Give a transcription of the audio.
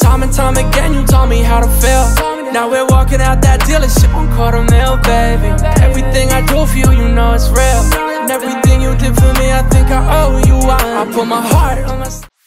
Time and time again you taught me how to feel. Now we're walking out that dealership on quarter mil, baby. Everything I do for you, you know it's real. And everything you did for me, I think I owe you one. I put my heart on my sleeve.